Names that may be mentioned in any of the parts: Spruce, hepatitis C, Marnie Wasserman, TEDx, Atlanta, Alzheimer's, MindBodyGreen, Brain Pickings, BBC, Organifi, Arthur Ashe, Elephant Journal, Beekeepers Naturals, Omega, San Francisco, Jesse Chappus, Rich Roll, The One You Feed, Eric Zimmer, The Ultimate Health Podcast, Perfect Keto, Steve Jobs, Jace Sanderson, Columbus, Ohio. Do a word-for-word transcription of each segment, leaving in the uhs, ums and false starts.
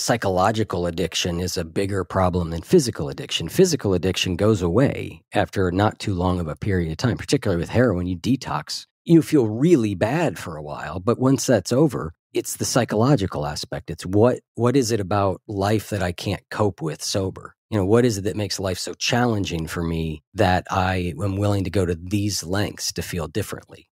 psychological addiction is a bigger problem than physical addiction. Physical addiction goes away after not too long of a period of time, particularly with heroin. You detox. You feel really bad for a while, but once that's over, it's the psychological aspect. It's what what is it about life that I can't cope with sober? You know, what is it that makes life so challenging for me that I am willing to go to these lengths to feel differently?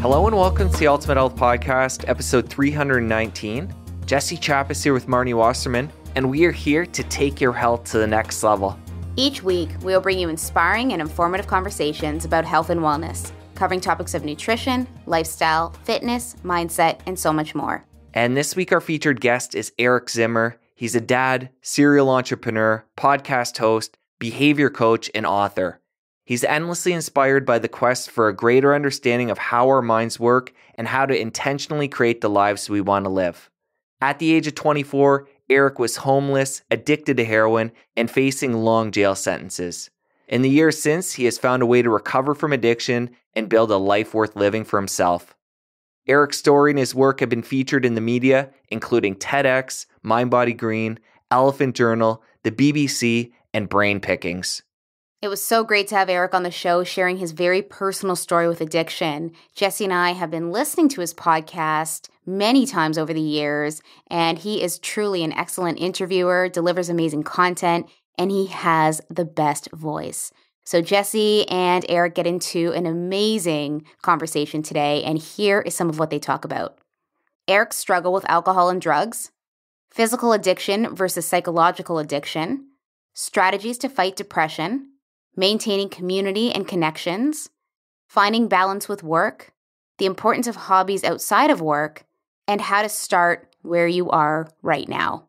Hello and welcome to The Ultimate Health Podcast, episode three hundred nineteen. Jesse Chappus here with Marnie Wasserman, and we are here to take your health to the next level. Each week, we will bring you inspiring and informative conversations about health and wellness, covering topics of nutrition, lifestyle, fitness, mindset, and so much more. And this week, our featured guest is Eric Zimmer. He's a dad, serial entrepreneur, podcast host, behavior coach, and author. He's endlessly inspired by the quest for a greater understanding of how our minds work and how to intentionally create the lives we want to live. At the age of twenty-four, Eric was homeless, addicted to heroin, and facing long jail sentences. In the years since, he has found a way to recover from addiction and build a life worth living for himself. Eric's story and his work have been featured in the media, including TEDx, MindBodyGreen, Elephant Journal, the B B C, and Brain Pickings. It was so great to have Eric on the show sharing his very personal story with addiction. Jesse and I have been listening to his podcast many times over the years, and he is truly an excellent interviewer, delivers amazing content, and he has the best voice. So Jesse and Eric get into an amazing conversation today, and here is some of what they talk about. Eric's struggle with alcohol and drugs, physical addiction versus psychological addiction, strategies to fight depression, maintaining community and connections, finding balance with work, the importance of hobbies outside of work, and how to start where you are right now.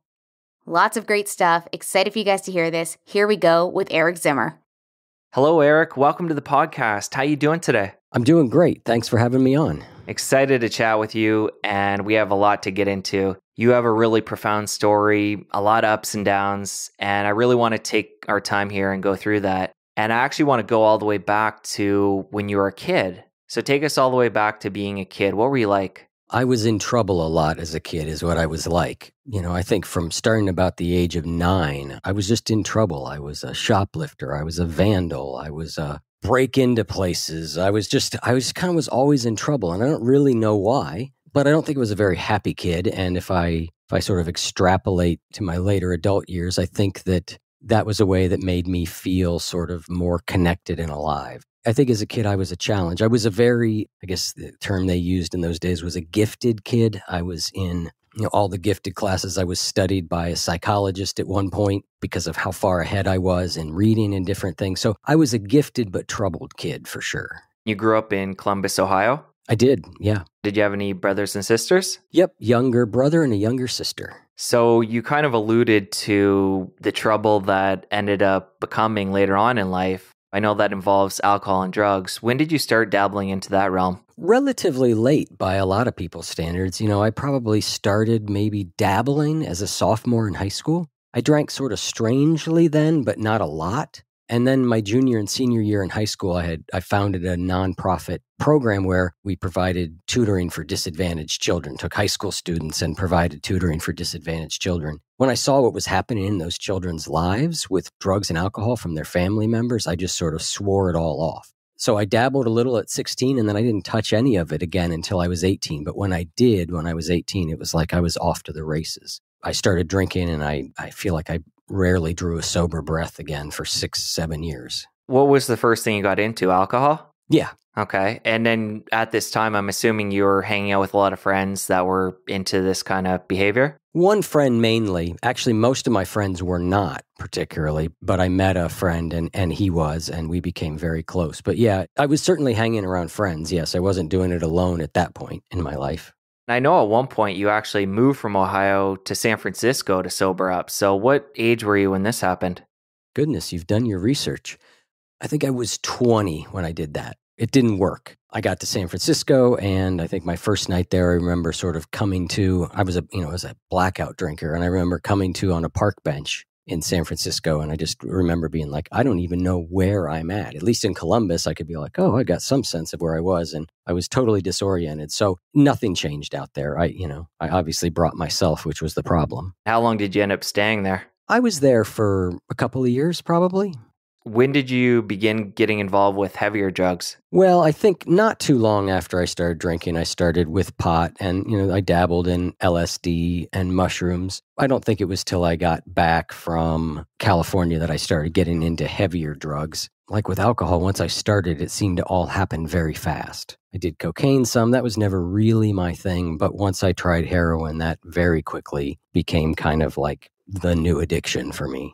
Lots of great stuff. Excited for you guys to hear this. Here we go with Eric Zimmer. Hello, Eric. Welcome to the podcast. How are you doing today? I'm doing great. Thanks for having me on. Excited to chat with you, and we have a lot to get into. You have a really profound story, a lot of ups and downs, and I really want to take our time here and go through that. And I actually want to go all the way back to when you were a kid. So take us all the way back to being a kid. What were you like? I was in trouble a lot as a kid is what I was like. You know, I think from starting about the age of nine, I was just in trouble. I was a shoplifter. I was a vandal. I was a break into places. I was just, I was kind of was always in trouble. And I don't really know why, but I don't think it was a very happy kid. And if I, if I sort of extrapolate to my later adult years, I think that that was a way that made me feel sort of more connected and alive. I think as a kid, I was a challenge. I was a very, I guess the term they used in those days was a gifted kid. I was in you know, all the gifted classes. I was studied by a psychologist at one point because of how far ahead I was in reading and different things. So I was a gifted but troubled kid for sure. You grew up in Columbus, Ohio? I did, yeah. Did you have any brothers and sisters? Yep, younger brother and a younger sister. So you kind of alluded to the trouble that ended up becoming later on in life. I know that involves alcohol and drugs. When did you start dabbling into that realm? Relatively late by a lot of people's standards. You know, I probably started maybe dabbling as a sophomore in high school. I drank sort of strangely then, but not a lot. And then my junior and senior year in high school, I had I founded a nonprofit program where we provided tutoring for disadvantaged children, took high school students and provided tutoring for disadvantaged children. When I saw what was happening in those children's lives with drugs and alcohol from their family members, I just sort of swore it all off. So I dabbled a little at sixteen, and then I didn't touch any of it again until I was eighteen. But when I did, when I was eighteen, it was like I was off to the races. I started drinking, and I, I feel like I rarely drew a sober breath again for six, seven years. What was the first thing you got into? Alcohol? Yeah. Okay. And then at this time, I'm assuming you were hanging out with a lot of friends that were into this kind of behavior? One friend mainly. Actually, most of my friends were not particularly, but I met a friend and, and he was, and we became very close. But yeah, I was certainly hanging around friends. Yes, I wasn't doing it alone at that point in my life. I know at one point you actually moved from Ohio to San Francisco to sober up. So what age were you when this happened? Goodness, you've done your research. I think I was twenty when I did that. It didn't work. I got to San Francisco, and I think my first night there, I remember sort of coming to, I was a, you know, I was a blackout drinker, and I remember coming to on a park bench in San Francisco. And I just remember being like, I don't even know where I'm at. At least in Columbus, I could be like, oh, I got some sense of where I was. And I was totally disoriented. So nothing changed out there. I, you know, I obviously brought myself, which was the problem. How long did you end up staying there? I was there for a couple of years, probably. When did you begin getting involved with heavier drugs? Well, I think not too long after I started drinking, I started with pot and, you know, I dabbled in L S D and mushrooms. I don't think it was till I got back from California that I started getting into heavier drugs. Like with alcohol, once I started, it seemed to all happen very fast. I did cocaine some. That was never really my thing. But once I tried heroin, that very quickly became kind of like the new addiction for me.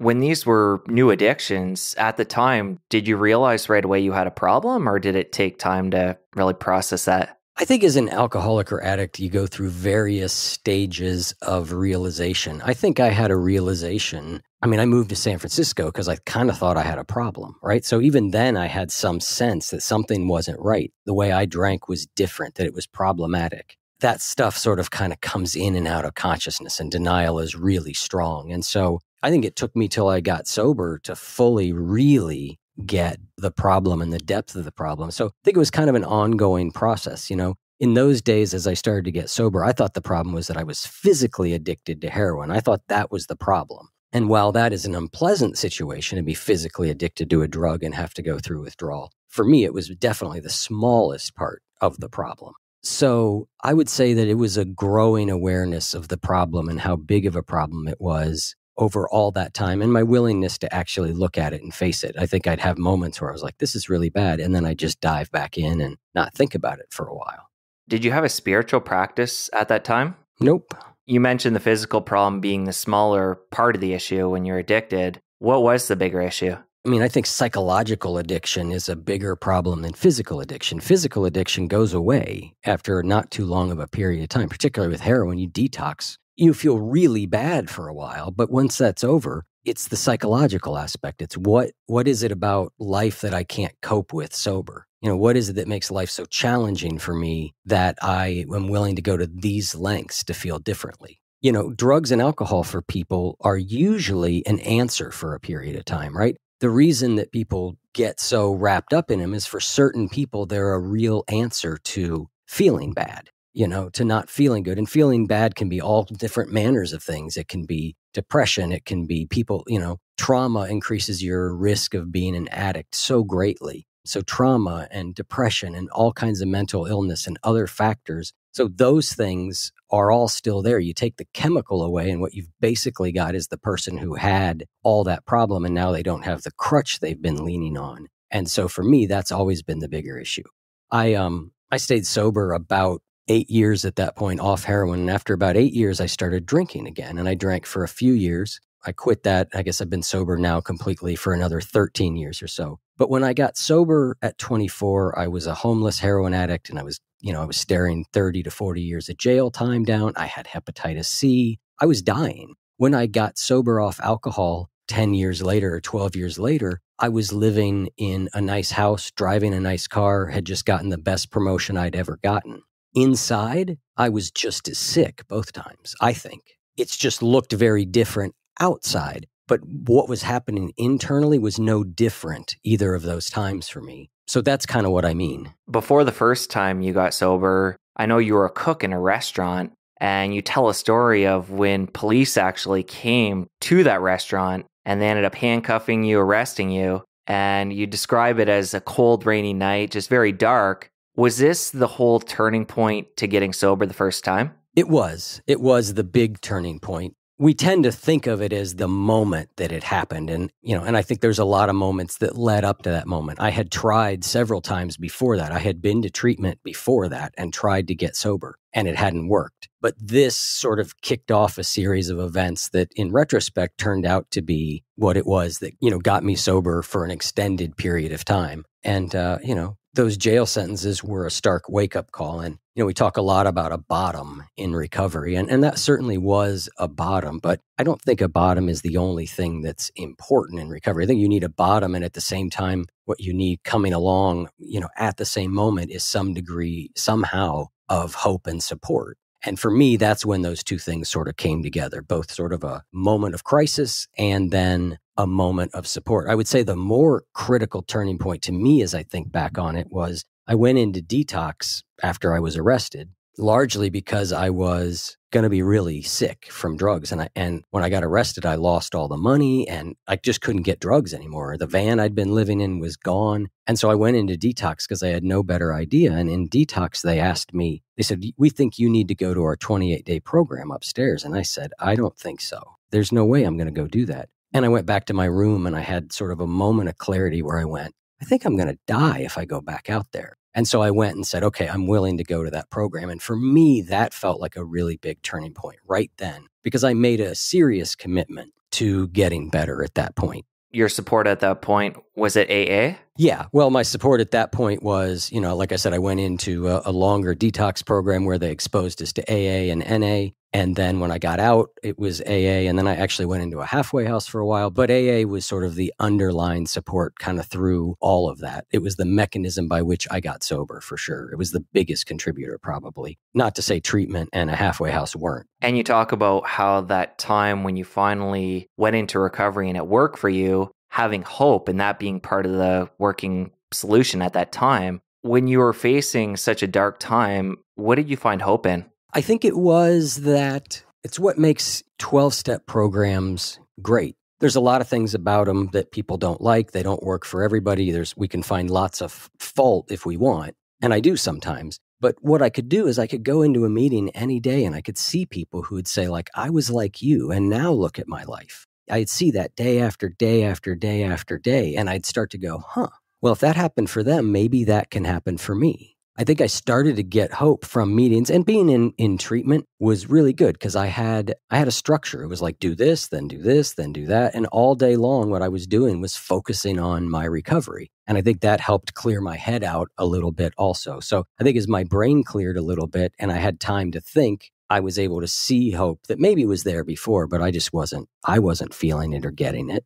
When these were new addictions at the time, did you realize right away you had a problem, or did it take time to really process that? I think as an alcoholic or addict, you go through various stages of realization. I think I had a realization. I mean, I moved to San Francisco because I kind of thought I had a problem, right? So even then I had some sense that something wasn't right. The way I drank was different, that it was problematic. That stuff sort of kind of comes in and out of consciousness, and denial is really strong. And so I think it took me till I got sober to fully really get the problem and the depth of the problem. So I think it was kind of an ongoing process. You know, in those days, as I started to get sober, I thought the problem was that I was physically addicted to heroin. I thought that was the problem. And while that is an unpleasant situation to be physically addicted to a drug and have to go through withdrawal, for me, it was definitely the smallest part of the problem. So I would say that it was a growing awareness of the problem and how big of a problem it was over all that time, and my willingness to actually look at it and face it. I think I'd have moments where I was like, this is really bad. And then I just dive back in and not think about it for a while. Did you have a spiritual practice at that time? Nope. You mentioned the physical problem being the smaller part of the issue when you're addicted. What was the bigger issue? I mean, I think psychological addiction is a bigger problem than physical addiction. Physical addiction goes away after not too long of a period of time, particularly with heroin. You detox. You feel really bad for a while, but once that's over, it's the psychological aspect. It's what what is it about life that I can't cope with sober? You know, what is it that makes life so challenging for me that I am willing to go to these lengths to feel differently? You know, drugs and alcohol for people are usually an answer for a period of time, right? The reason that people get so wrapped up in them is for certain people, they're a real answer to feeling bad. You know, to not feeling good. And feeling bad can be all different manners of things. It can be depression. It can be people, you know, trauma increases your risk of being an addict so greatly. So trauma and depression and all kinds of mental illness and other factors. So those things are all still there. You take the chemical away and what you've basically got is the person who had all that problem and now they don't have the crutch they've been leaning on. And so for me, that's always been the bigger issue. I, um, I stayed sober about eight years at that point off heroin. And after about eight years, I started drinking again. And I drank for a few years. I quit that. I guess I've been sober now completely for another thirteen years or so. But when I got sober at twenty-four, I was a homeless heroin addict. And I was, you know, I was staring thirty to forty years of jail time down. I had hepatitis C. I was dying. When I got sober off alcohol ten years later or twelve years later, I was living in a nice house, driving a nice car, had just gotten the best promotion I'd ever gotten. Inside, I was just as sick both times, I think. It's just looked very different outside, but what was happening internally was no different either of those times for me. So that's kind of what I mean. Before the first time you got sober, I know you were a cook in a restaurant, and you tell a story of when police actually came to that restaurant and they ended up handcuffing you, arresting you, and you describe it as a cold, rainy night, just very dark. Was this the whole turning point to getting sober the first time? It was. It was the big turning point. We tend to think of it as the moment that it happened. And, you know, and I think there's a lot of moments that led up to that moment. I had tried several times before that. I had been to treatment before that and tried to get sober, and it hadn't worked. But this sort of kicked off a series of events that in retrospect turned out to be what it was that, you know, got me sober for an extended period of time. And, uh, you know, those jail sentences were a stark wake-up call. And, you know, we talk a lot about a bottom in recovery, and, and that certainly was a bottom, but I don't think a bottom is the only thing that's important in recovery. I think you need a bottom, and at the same time, what you need coming along, you know, at the same moment is some degree, somehow, of hope and support. And for me, that's when those two things sort of came together, both sort of a moment of crisis and then a moment of support. I would say the more critical turning point to me, as I think back on it, was I went into detox after I was arrested, largely because I was going to be really sick from drugs. And I, and when I got arrested, I lost all the money and I just couldn't get drugs anymore. The van I'd been living in was gone. And so I went into detox because I had no better idea. And in detox, they asked me, they said, we think you need to go to our twenty-eight day program upstairs. And I said, I don't think so. There's no way I'm going to go do that. And I went back to my room and I had sort of a moment of clarity where I went, I think I'm going to die if I go back out there. And so I went and said, okay, I'm willing to go to that program. And for me, that felt like a really big turning point right then, because I made a serious commitment to getting better at that point. Your support at that point, was it A A? Yeah. Well, my support at that point was, you know, like I said, I went into a, a longer detox program where they exposed us to A A and N A. And then when I got out, it was A A. And then I actually went into a halfway house for a while. But A A was sort of the underlying support kind of through all of that. It was the mechanism by which I got sober, for sure. It was the biggest contributor, probably. Not to say treatment and a halfway house weren't. And you talk about how that time when you finally went into recovery and it worked for you, having hope and that being part of the working solution at that time. When you were facing such a dark time, what did you find hope in? I think it was that it's what makes twelve step programs great. There's a lot of things about them that people don't like. They don't work for everybody. There's, we can find lots of fault if we want. And I do sometimes. But what I could do is I could go into a meeting any day and I could see people who would say, like, I was like you and now look at my life. I'd see that day after day after day after day. And I'd start to go, huh, well, if that happened for them, maybe that can happen for me. I think I started to get hope from meetings, and being in, in treatment was really good because I had, I had a structure. It was like, do this, then do this, then do that. And all day long, what I was doing was focusing on my recovery. And I think that helped clear my head out a little bit also. So I think as my brain cleared a little bit and I had time to think, I was able to see hope that maybe was there before, but I just wasn't, I wasn't feeling it or getting it.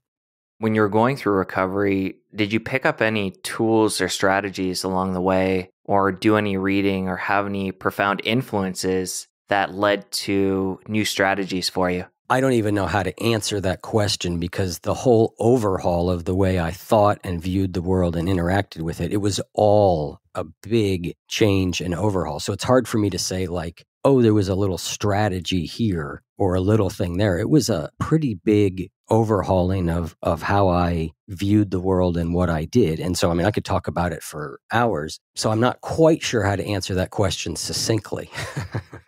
When you were going through recovery, did you pick up any tools or strategies along the way, or do any reading or have any profound influences that led to new strategies for you? I don't even know how to answer that question, because the whole overhaul of the way I thought and viewed the world and interacted with it, it was all a big change and overhaul. So it's hard for me to say, like, oh, there was a little strategy here or a little thing there. It was a pretty big overhauling of of how I viewed the world and what I did. And so, I mean, I could talk about it for hours. So I'm not quite sure how to answer that question succinctly.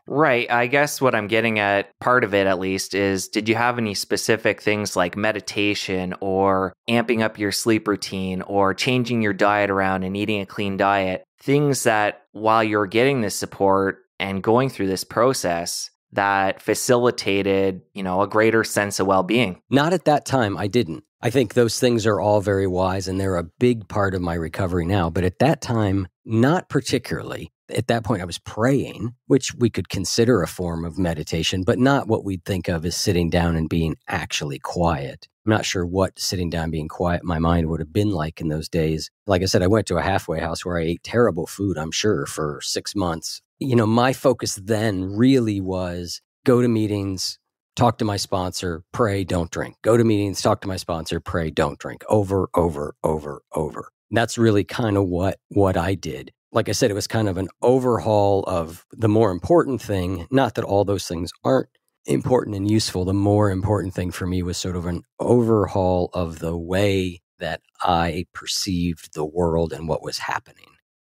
Right. I guess what I'm getting at, part of it at least, is did you have any specific things like meditation or amping up your sleep routine or changing your diet around and eating a clean diet? Things that while you're getting this support and going through this process, that facilitated, you know, a greater sense of well-being? Not at that time, I didn't. I think those things are all very wise and they're a big part of my recovery now. But at that time, not particularly. At that point, I was praying, which we could consider a form of meditation, but not what we'd think of as sitting down and being actually quiet. I'm not sure what sitting down, being quiet in my mind would have been like in those days. Like I said, I went to a halfway house where I ate terrible food, I'm sure, for six months. You know, my focus then really was go to meetings, talk to my sponsor, pray, don't drink. Go to meetings, talk to my sponsor, pray, don't drink. Over, over, over, over. And that's really kind of what, what I did. Like I said, it was kind of an overhaul of the more important thing. Not that all those things aren't important and useful. The more important thing for me was sort of an overhaul of the way that I perceived the world and what was happening.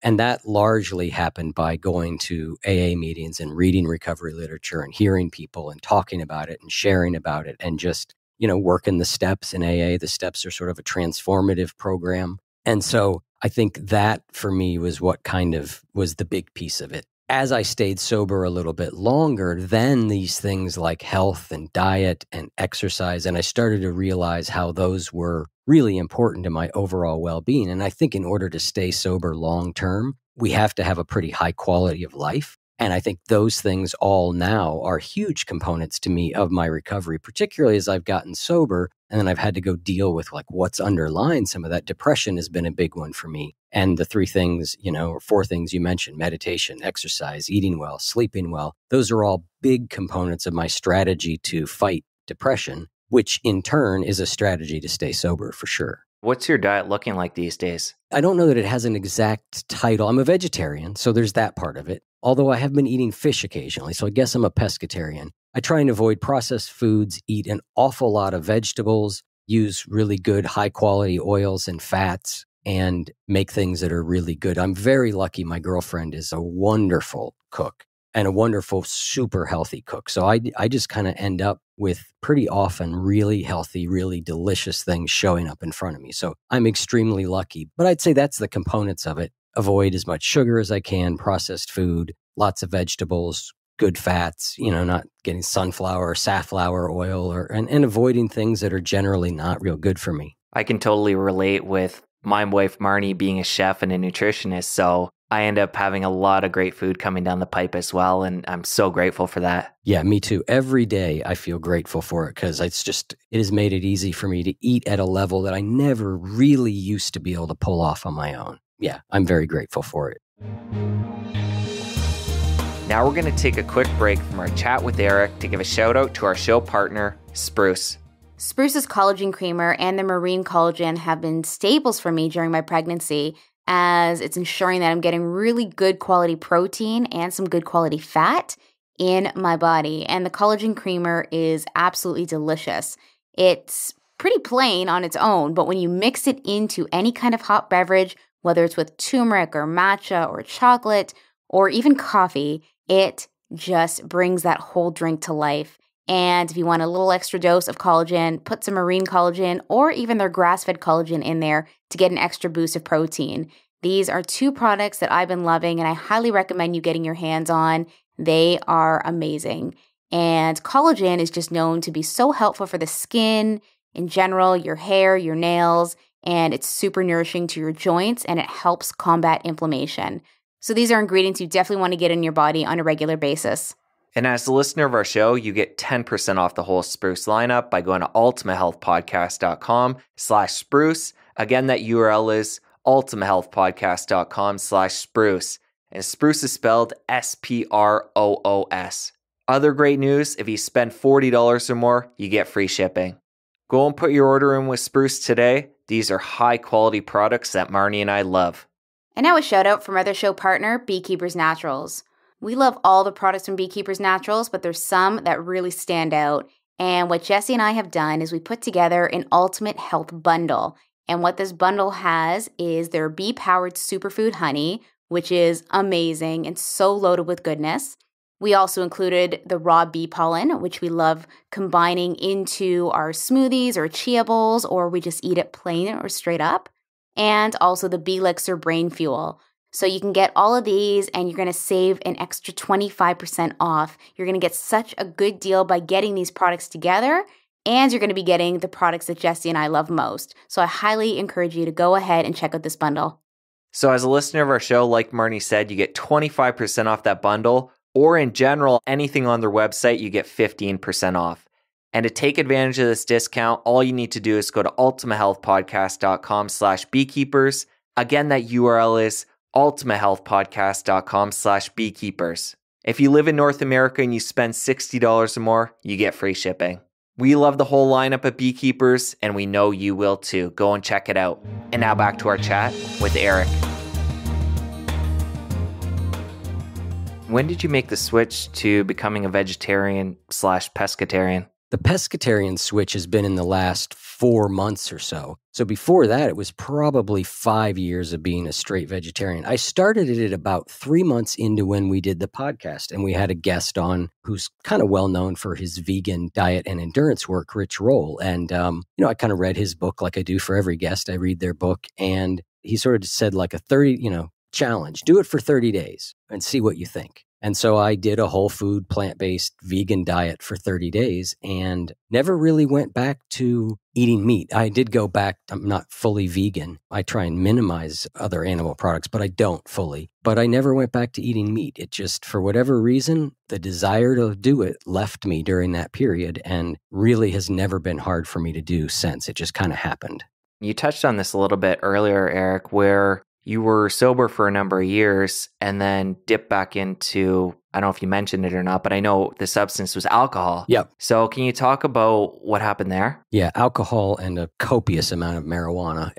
And that largely happened by going to A A meetings and reading recovery literature and hearing people and talking about it and sharing about it and just, you know, working the steps in A A. The steps are sort of a transformative program. And so I think that for me was what kind of was the big piece of it. As I stayed sober a little bit longer, then these things like health and diet and exercise, and I started to realize how those were really important to my overall well-being. And I think in order to stay sober long-term, we have to have a pretty high quality of life. And I think those things all now are huge components to me of my recovery, particularly as I've gotten sober And then I've had to go deal with like what's underlying some of that. Depression has been a big one for me. And the three things, you know, or four things you mentioned, meditation, exercise, eating well, sleeping well, those are all big components of my strategy to fight depression, which in turn is a strategy to stay sober for sure. What's your diet looking like these days? I don't know that it has an exact title. I'm a vegetarian, so there's that part of it. Although I have been eating fish occasionally, so I guess I'm a pescatarian. I try and avoid processed foods, eat an awful lot of vegetables, use really good high-quality oils and fats, and make things that are really good. I'm very lucky. My girlfriend is a wonderful cook and a wonderful, super healthy cook. So I, I just kind of end up with pretty often really healthy, really delicious things showing up in front of me. So I'm extremely lucky, but I'd say that's the components of it. Avoid as much sugar as I can, processed food, lots of vegetables, good fats, you know, not getting sunflower or safflower oil, or, and, and avoiding things that are generally not real good for me. I can totally relate with my wife, Marnie, being a chef and a nutritionist. So I end up having a lot of great food coming down the pipe as well. And I'm so grateful for that. Yeah, me too. Every day I feel grateful for it because it's just, it has made it easy for me to eat at a level that I never really used to be able to pull off on my own. Yeah, I'm very grateful for it. Now we're going to take a quick break from our chat with Eric to give a shout out to our show partner, Spruce. Spruce's collagen creamer and the marine collagen have been staples for me during my pregnancy, as it's ensuring that I'm getting really good quality protein and some good quality fat in my body. And the collagen creamer is absolutely delicious. It's pretty plain on its own, but when you mix it into any kind of hot beverage, whether it's with turmeric or matcha or chocolate or even coffee, it just brings that whole drink to life. And if you want a little extra dose of collagen, put some marine collagen or even their grass-fed collagen in there to get an extra boost of protein. These are two products that I've been loving and I highly recommend you getting your hands on. They are amazing. And collagen is just known to be so helpful for the skin in general, your hair, your nails, and it's super nourishing to your joints and it helps combat inflammation. So these are ingredients you definitely want to get in your body on a regular basis. And as the listener of our show, you get ten percent off the whole Spruce lineup by going to ultimahealthpodcast.com slash spruce. Again, that U R L is ultimahealthpodcast.com slash spruce. And Spruce is spelled S P R O O S. Other great news, if you spend forty dollars or more, you get free shipping. Go and put your order in with Spruce today. These are high-quality products that Marnie and I love. And now a shout-out from other show partner, Beekeepers Naturals. We love all the products from Beekeepers Naturals, but there's some that really stand out. And what Jesse and I have done is we put together an ultimate health bundle. And what this bundle has is their bee-powered superfood honey, which is amazing and so loaded with goodness. We also included the raw bee pollen, which we love combining into our smoothies or chia bowls, or we just eat it plain or straight up. And also the Bee Elixir Brain Fuel. So you can get all of these and you're going to save an extra twenty-five percent off. You're going to get such a good deal by getting these products together, and you're going to be getting the products that Jesse and I love most. So I highly encourage you to go ahead and check out this bundle. So as a listener of our show, like Marnie said, you get twenty-five percent off that bundle. Or in general, anything on their website, you get fifteen percent off. And to take advantage of this discount, all you need to do is go to ultimahealthpodcast.com slash beekeepers. Again, that U R L is ultimahealthpodcast.com slash beekeepers. If you live in North America and you spend sixty dollars or more, you get free shipping. We love the whole lineup of Beekeepers, and we know you will too. Go and check it out. And now back to our chat with Eric. When did you make the switch to becoming a vegetarian slash pescatarian? The pescatarian switch has been in the last four months or so. So before that, it was probably five years of being a straight vegetarian. I started it at about three months into when we did the podcast, and we had a guest on who's kind of well known for his vegan diet and endurance work, Rich Roll. And, um, you know, I kind of read his book like I do for every guest. I read their book, and he sort of said like a thirty, you know, challenge. Do it for thirty days and see what you think. And so I did a whole food, plant-based, vegan diet for thirty days and never really went back to eating meat. I did go back. I'm not fully vegan. I try and minimize other animal products, but I don't fully. But I never went back to eating meat. It just, for whatever reason, the desire to do it left me during that period and really has never been hard for me to do since. It just kind of happened. You touched on this a little bit earlier, Eric, where you were sober for a number of years and then dipped back into, I don't know if you mentioned it or not, but I know the substance was alcohol. Yep. So can you talk about what happened there? Yeah, alcohol and a copious amount of marijuana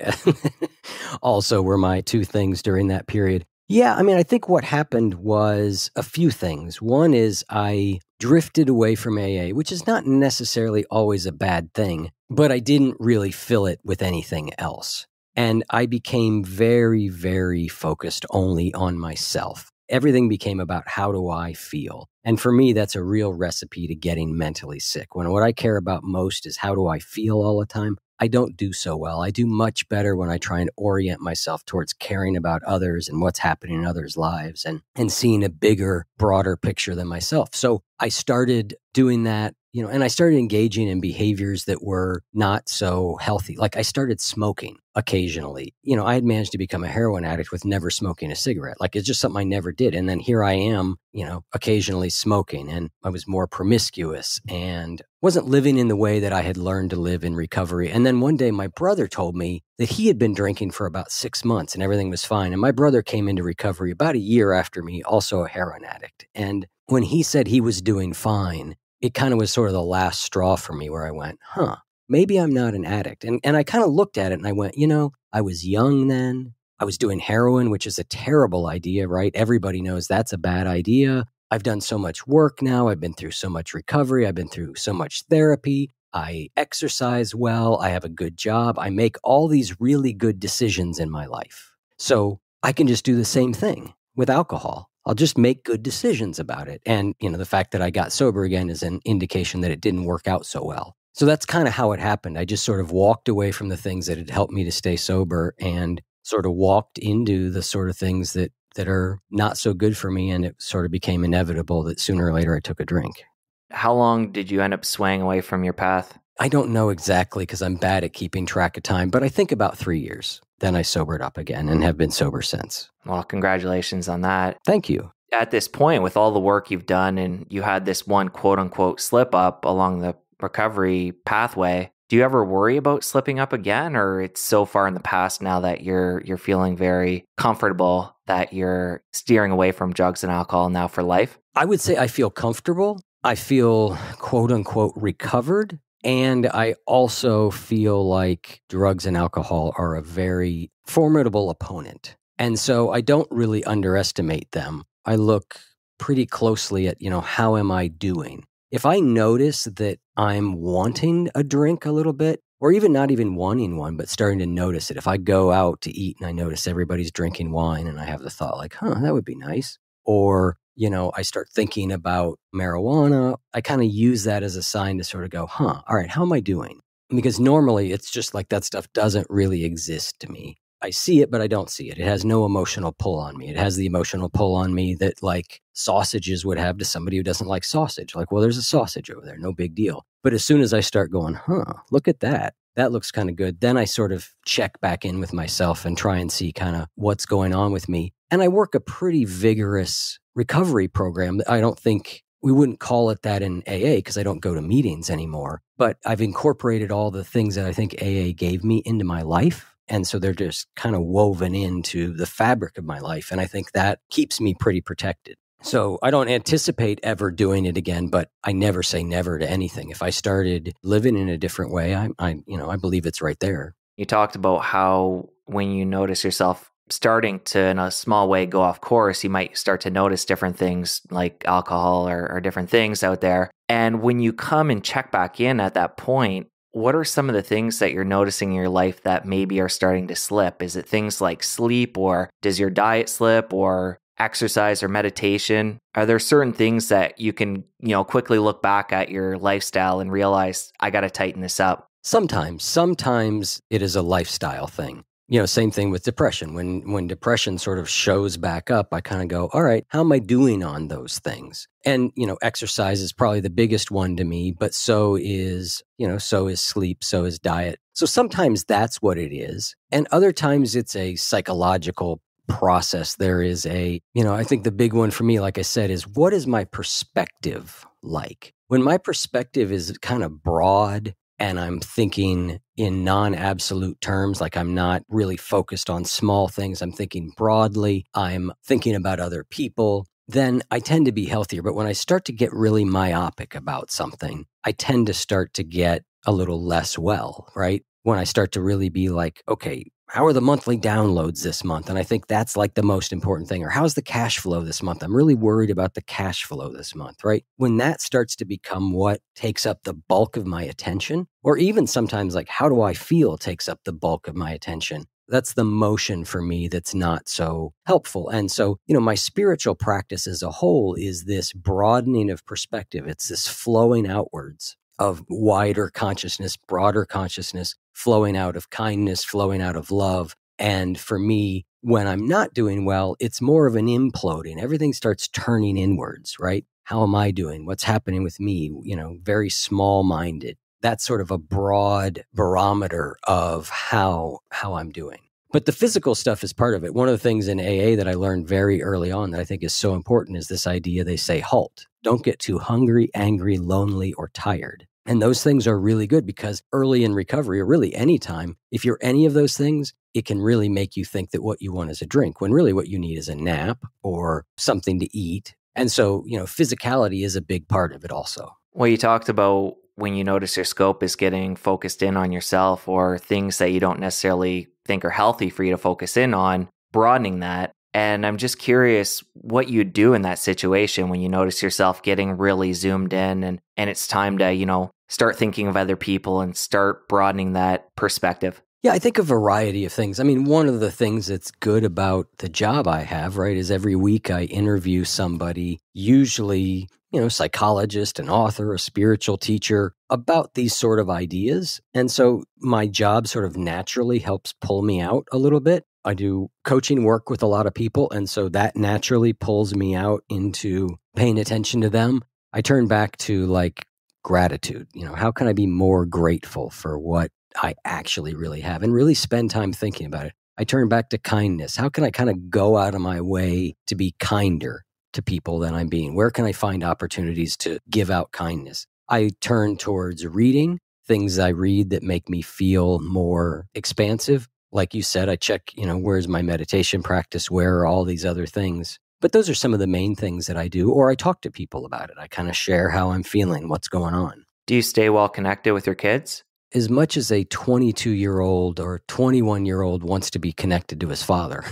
also were my two things during that period. Yeah, I mean, I think what happened was a few things. One is I drifted away from A A, which is not necessarily always a bad thing, but I didn't really fill it with anything else. And I became very, very focused only on myself. Everything became about how do I feel? And for me, that's a real recipe to getting mentally sick. When what I care about most is how do I feel all the time, I don't do so well. I do much better when I try and orient myself towards caring about others and what's happening in others' lives and, and seeing a bigger, broader picture than myself. So I started doing that. You know, and I started engaging in behaviors that were not so healthy. Like I started smoking occasionally. You know, I had managed to become a heroin addict with never smoking a cigarette. Like it's just something I never did. And then here I am, you know, occasionally smoking, and I was more promiscuous and wasn't living in the way that I had learned to live in recovery. And then one day my brother told me that he had been drinking for about six months and everything was fine. And my brother came into recovery about a year after me, also a heroin addict. And when he said he was doing fine, it kind of was sort of the last straw for me where I went, huh, maybe I'm not an addict. And, and I kind of looked at it and I went, you know, I was young then. I was doing heroin, which is a terrible idea, right? Everybody knows that's a bad idea. I've done so much work now. I've been through so much recovery. I've been through so much therapy. I exercise well. I have a good job. I make all these really good decisions in my life. So I can just do the same thing with alcohol. I'll just make good decisions about it. And, you know, the fact that I got sober again is an indication that it didn't work out so well. So that's kind of how it happened. I just sort of walked away from the things that had helped me to stay sober and sort of walked into the sort of things that, that are not so good for me. And it sort of became inevitable that sooner or later I took a drink. How long did you end up swaying away from your path? I don't know exactly because I'm bad at keeping track of time, but I think about three years. Then I sobered up again and have been sober since. Well, congratulations on that. Thank you. At this point, with all the work you've done and you had this one quote unquote slip up along the recovery pathway, do you ever worry about slipping up again, or it's so far in the past now that you're you're feeling very comfortable that you're steering away from drugs and alcohol now for life? I would say I feel comfortable. I feel quote unquote recovered. And I also feel like drugs and alcohol are a very formidable opponent. And so I don't really underestimate them. I look pretty closely at, you know, how am I doing? If I notice that I'm wanting a drink a little bit, or even not even wanting one, but starting to notice it. If I go out to eat and I notice everybody's drinking wine and I have the thought like, huh, that would be nice. Or, you know, I start thinking about marijuana. I kind of use that as a sign to sort of go, huh, all right, how am I doing? Because normally it's just like that stuff doesn't really exist to me. I see it, but I don't see it. It has no emotional pull on me. It has the emotional pull on me that like sausages would have to somebody who doesn't like sausage. Like, well, there's a sausage over there, no big deal. But as soon as I start going, huh, look at that. That looks kind of good. Then I sort of check back in with myself and try and see kind of what's going on with me. And I work a pretty vigorous recovery program. I don't think we wouldn't call it that in A A because I don't go to meetings anymore, but I've incorporated all the things that I think A A gave me into my life. And so they're just kind of woven into the fabric of my life. And I think that keeps me pretty protected. So I don't anticipate ever doing it again, but I never say never to anything. If I started living in a different way, I, I you know, I believe it's right there. You talked about how when you notice yourself starting to, in a small way, go off course, you might start to notice different things like alcohol or, or different things out there. And when you come and check back in at that point, what are some of the things that you're noticing in your life that maybe are starting to slip? Is it things like sleep, or does your diet slip, or exercise or meditation? Are there certain things that you can, you know, quickly look back at your lifestyle and realize, I got to tighten this up? Sometimes, sometimes it is a lifestyle thing. You know, same thing with depression. When when depression sort of shows back up, I kind of go, all right, how am I doing on those things? And, you know, exercise is probably the biggest one to me, but so is, you know, so is sleep, so is diet. So sometimes that's what it is. And other times it's a psychological process. There is a, you know, I think the big one for me, like I said, is what is my perspective like? When my perspective is kind of broad, and I'm thinking in non-absolute terms, like I'm not really focused on small things, I'm thinking broadly, I'm thinking about other people, then I tend to be healthier. But when I start to get really myopic about something, I tend to start to get a little less well, right? When I start to really be like, okay, how are the monthly downloads this month? And I think that's like the most important thing. Or how's the cash flow this month? I'm really worried about the cash flow this month, right? When that starts to become what takes up the bulk of my attention, or even sometimes like how do I feel takes up the bulk of my attention, that's the motion for me that's not so helpful. And so, you know, my spiritual practice as a whole is this broadening of perspective. It's this flowing outwards of wider consciousness, broader consciousness, flowing out of kindness, flowing out of love. And for me, when I'm not doing well, it's more of an imploding. Everything starts turning inwards, right? How am I doing? What's happening with me? You know, very small-minded. That's sort of a broad barometer of how, how I'm doing. But the physical stuff is part of it. One of the things in A A that I learned very early on that I think is so important is this idea they say halt. Don't get too hungry, angry, lonely, or tired. And those things are really good because early in recovery, or really any time, if you're any of those things, it can really make you think that what you want is a drink when really what you need is a nap or something to eat. And so, you know, physicality is a big part of it also. Well, you talked about when you notice your scope is getting focused in on yourself or things that you don't necessarily think are healthy for you to focus in on, broadening that. And I'm just curious what you do in that situation when you notice yourself getting really zoomed in and, and it's time to, you know, start thinking of other people and start broadening that perspective. Yeah, I think a variety of things. I mean, one of the things that's good about the job I have, right, is every week I interview somebody, usually, you know, psychologist, an author, a spiritual teacher, about these sort of ideas. And so my job sort of naturally helps pull me out a little bit. I do coaching work with a lot of people, and so that naturally pulls me out into paying attention to them. I turn back to like gratitude. You know, how can I be more grateful for what I actually really have and really spend time thinking about it? I turn back to kindness. How can I kind of go out of my way to be kinder to people than I'm being? Where can I find opportunities to give out kindness? I turn towards reading, things I read that make me feel more expansive. Like you said, I check, you know, where's my meditation practice? Where are all these other things? But those are some of the main things that I do, or I talk to people about it. I kind of share how I'm feeling, what's going on. Do you stay well connected with your kids? As much as a twenty-two-year-old or twenty-one-year-old wants to be connected to his father.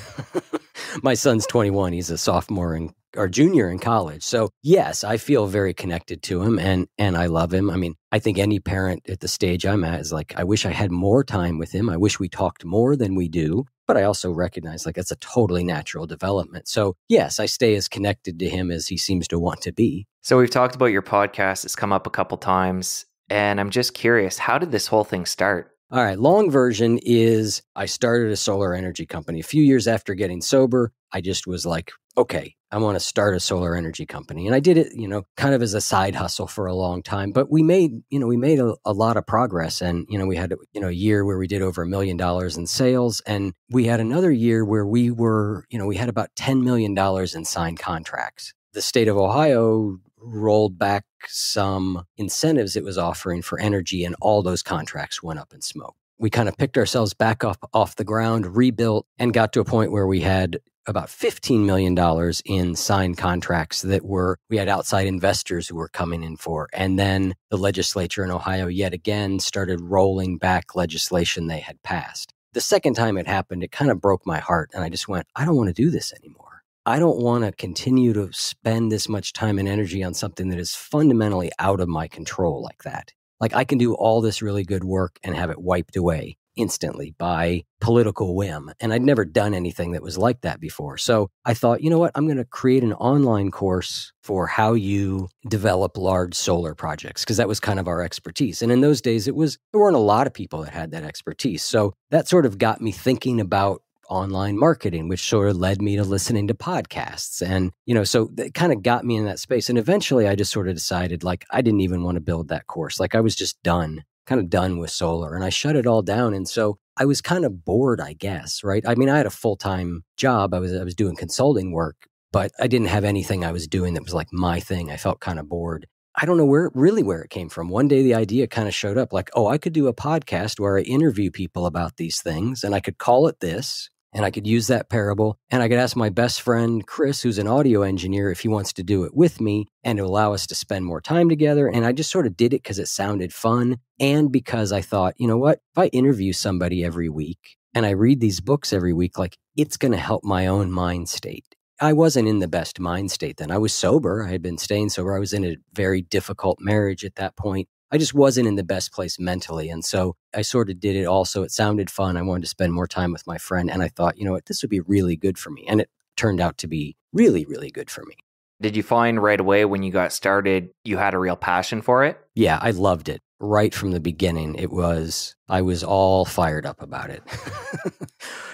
My son's twenty-one. He's a sophomore in, or junior in college. So yes, I feel very connected to him and, and I love him. I mean, I think any parent at the stage I'm at is like, I wish I had more time with him. I wish we talked more than we do. But I also recognize like that's a totally natural development. So yes, I stay as connected to him as he seems to want to be. So we've talked about your podcast. It's come up a couple times. And I'm just curious, how did this whole thing start? All right, long version is I started a solar energy company. A few years after getting sober, I just was like, okay, I want to start a solar energy company. And I did it, you know, kind of as a side hustle for a long time. But we made, you know, we made a, a lot of progress. And, you know, we had, you know, a year where we did over a million dollars in sales. And we had another year where we were, you know, we had about ten million dollars in signed contracts. The state of Ohio rolled back some incentives it was offering for energy, and all those contracts went up in smoke. We kind of picked ourselves back up off the ground, rebuilt, and got to a point where we had about fifteen million dollars in signed contracts that were, we had outside investors who were coming in for. And then the legislature in Ohio yet again started rolling back legislation they had passed. The second time it happened, it kind of broke my heart. And I just went, I don't want to do this anymore. I don't want to continue to spend this much time and energy on something that is fundamentally out of my control like that. Like I can do all this really good work and have it wiped away. instantly by political whim. And I'd never done anything that was like that before. So I thought, you know what, I'm going to create an online course for how you develop large solar projects, because that was kind of our expertise. And in those days, it was, there weren't a lot of people that had that expertise. So that sort of got me thinking about online marketing, which sort of led me to listening to podcasts. And, you know, so that kind of got me in that space. And eventually I just sort of decided, like, I didn't even want to build that course. Like, I was just done, kind of done with solar, and I shut it all down. And so I was kind of bored, I guess, right? I mean, I had a full-time job. I was, I was doing consulting work, but I didn't have anything I was doing that was like my thing. I felt kind of bored. I don't know where really where it came from. One day the idea kind of showed up, like, oh, I could do a podcast where I interview people about these things, and I could call it this. And I could use that parable, and I could ask my best friend, Chris, who's an audio engineer, if he wants to do it with me, and to allow us to spend more time together. And I just sort of did it because it sounded fun. And because I thought, you know what, if I interview somebody every week and I read these books every week, like, it's going to help my own mind state. I wasn't in the best mind state then. I was sober. I had been staying sober. I was in a very difficult marriage at that point. I just wasn't in the best place mentally. And so I sort of did it also. It sounded fun. I wanted to spend more time with my friend. And I thought, you know what, this would be really good for me. And it turned out to be really, really good for me. Did you find right away when you got started, you had a real passion for it? Yeah, I loved it. Right from the beginning, it was, I was all fired up about it.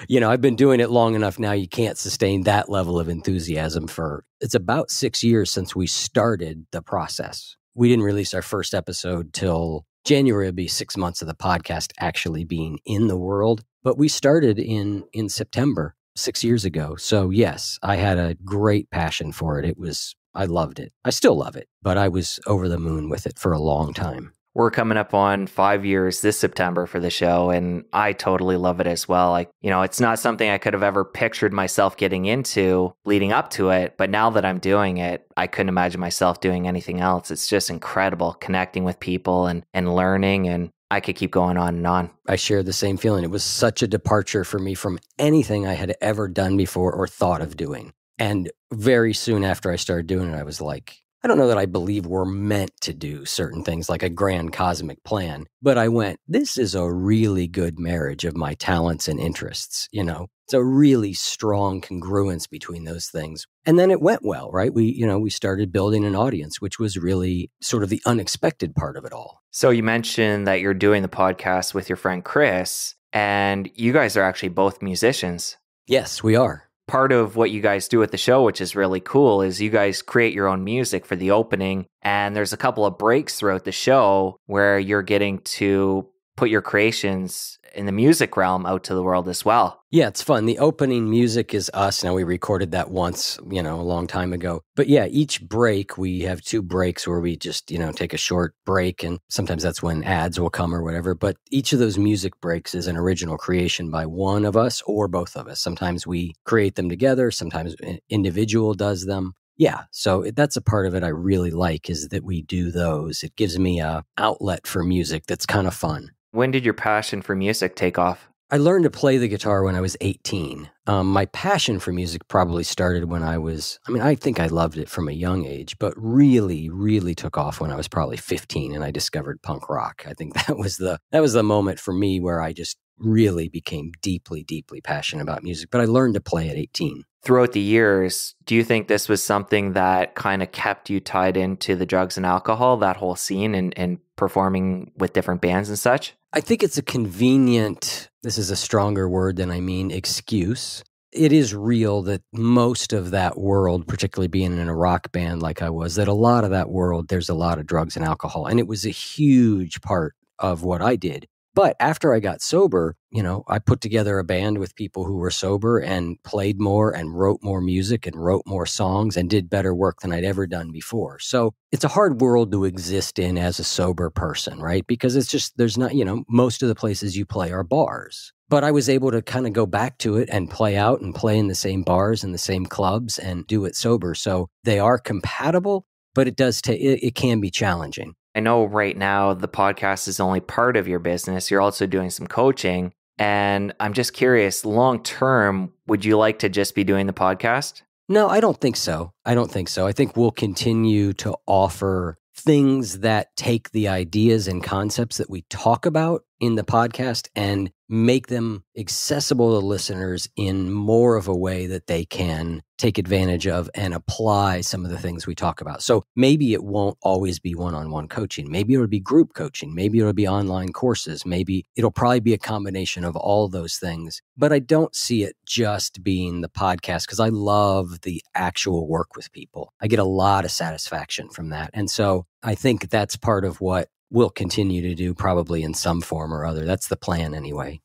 You know, I've been doing it long enough now, you can't sustain that level of enthusiasm for, it's about six years since we started the process. We didn't release our first episode till January. It'll be six months of the podcast actually being in the world. But we started in, in September, six years ago. So yes, I had a great passion for it. It was, I loved it. I still love it, but I was over the moon with it for a long time. We're coming up on five years this September for the show, and I totally love it as well. Like, you know, it's not something I could have ever pictured myself getting into leading up to it, but now that I'm doing it, I couldn't imagine myself doing anything else. It's just incredible connecting with people and, and learning, and I could keep going on and on. I share the same feeling. It was such a departure for me from anything I had ever done before or thought of doing. And very soon after I started doing it, I was like, I don't know that I believe we're meant to do certain things like a grand cosmic plan, but I went, this is a really good marriage of my talents and interests. You know, it's a really strong congruence between those things. And then it went well, right? We, you know, we started building an audience, which was really sort of the unexpected part of it all. So you mentioned that you're doing the podcast with your friend Chris, and you guys are actually both musicians. Yes, we are. Part of what you guys do at the show, which is really cool, is you guys create your own music for the opening. And there's a couple of breaks throughout the show where you're getting to put your creations in the music realm out to the world as well. Yeah, it's fun. The opening music is us. Now, we recorded that once, you know, a long time ago. But yeah, each break, we have two breaks where we just, you know, take a short break. And sometimes that's when ads will come or whatever. But each of those music breaks is an original creation by one of us or both of us. Sometimes we create them together. Sometimes an individual does them. Yeah, so that's a part of it I really like, is that we do those. It gives me an outlet for music that's kind of fun. When did your passion for music take off? I learned to play the guitar when I was eighteen. Um, my passion for music probably started when I was, I mean, I think I loved it from a young age, but really, really took off when I was probably fifteen and I discovered punk rock. I think that was the, that was the moment for me where I just really became deeply, deeply passionate about music. But I learned to play at eighteen. Throughout the years, do you think this was something that kind of kept you tied into the drugs and alcohol, that whole scene, and, and performing with different bands and such? I think it's a convenient, this is a stronger word than I mean, excuse. It is real that most of that world, particularly being in a rock band like I was, that a lot of that world, there's a lot of drugs and alcohol. And it was a huge part of what I did. But after I got sober, you know, I put together a band with people who were sober and played more and wrote more music and wrote more songs and did better work than I'd ever done before. So it's a hard world to exist in as a sober person, right? Because it's just, there's not, you know, most of the places you play are bars. But I was able to kind of go back to it and play out and play in the same bars and the same clubs and do it sober. So they are compatible, but it does take, it, it can be challenging. I know right now the podcast is only part of your business. You're also doing some coaching. And I'm just curious, long term, would you like to just be doing the podcast? No, I don't think so. I don't think so. I think we'll continue to offer things that take the ideas and concepts that we talk about in the podcast and make them accessible to listeners in more of a way that they can take advantage of and apply some of the things we talk about. So maybe it won't always be one-on-one coaching. Maybe it'll be group coaching. Maybe it'll be online courses. Maybe it'll probably be a combination of all those things. But I don't see it just being the podcast because I love the actual work with people. I get a lot of satisfaction from that. And so I think that's part of what we'll continue to do probably in some form or other. That's the plan anyway.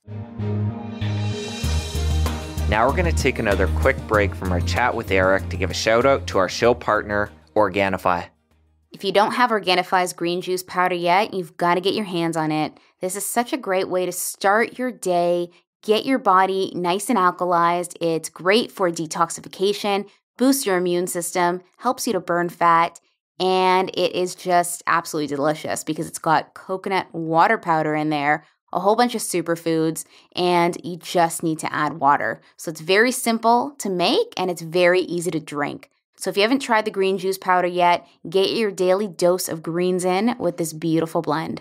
Now we're going to take another quick break from our chat with Eric to give a shout out to our show partner, Organifi. If you don't have Organifi's green juice powder yet, you've got to get your hands on it. This is such a great way to start your day, get your body nice and alkalized. It's great for detoxification, boosts your immune system, helps you to burn fat, and it is just absolutely delicious because it's got coconut water powder in there, a whole bunch of superfoods, and you just need to add water. So it's very simple to make and it's very easy to drink. So if you haven't tried the green juice powder yet, get your daily dose of greens in with this beautiful blend.